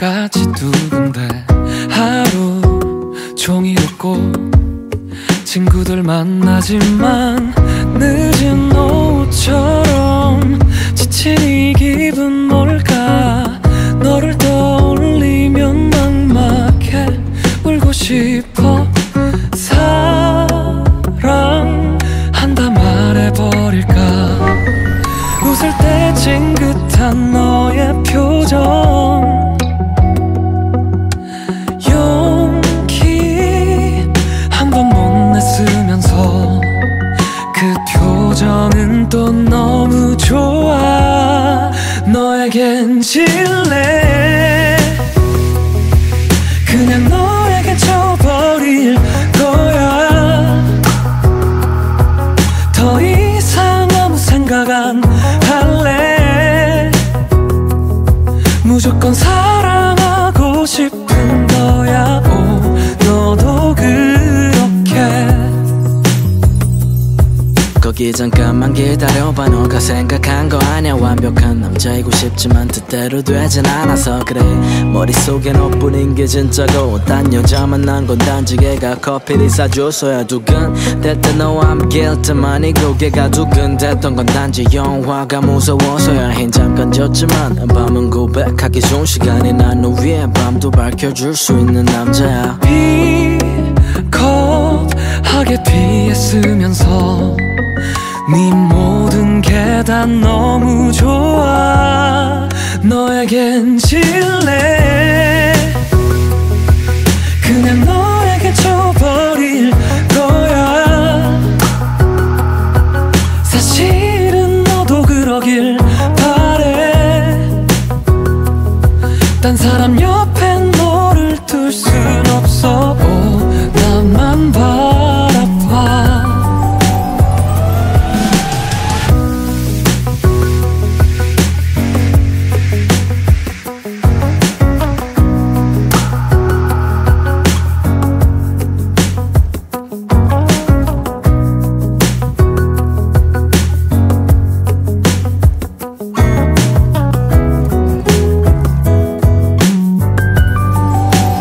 때까지 두근대. 하루 종일 웃고 친구들 만나지만 늦은 오후처럼 지친 이 기분 뭘까. 너를 떠올리면 막막해 울고 싶어. 사랑한다 말해버릴까. 웃을 때 찡긋한 너의 표정. 용기 한 번 못 냈으면서 그 표정은 또 너무 좋아. 너에겐 질래. 그냥 너에겐 져버릴 거야. 더 이상 아무 생각 안 할래. 무조건 사랑하고 싶은 거야. 오, 너도 그렇게. 거기 잠깐만 기다려봐. 너가 생각한 거 아냐. 완벽한 남자이고 싶지만 뜻대로 되진 않아서 그래. 머릿속에 너뿐인 게 진짜고 딴 여자 만난 건 단지 걔가 커피를 사줘서야. 두근댈 때 너와 함께 할 때만이고 걔가 두근댔던 건 단지 영화가 무서워서야. 흰 잠깐 졌지만 밤은 고백하기 좋은 시간이. 난 너 위에 밤도 밝혀줄 수 있는 남자야. 비겁하게 피해 쓰면서 네 모든 게 다 너무 좋아. 너에겐 질래. 그냥 너에겐 져버릴 거야. 사실은 너도 그러길 바래. 딴 사람 옆에 너를 둘 순 없어. 오, 나만 바라봐.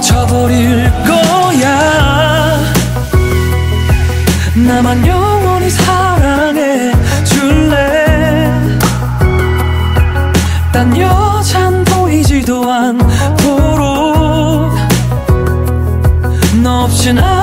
져버릴 거야. 나만 영원히 사랑해 줄래. 딴 여잔 보이지도 않도록 너 없이 나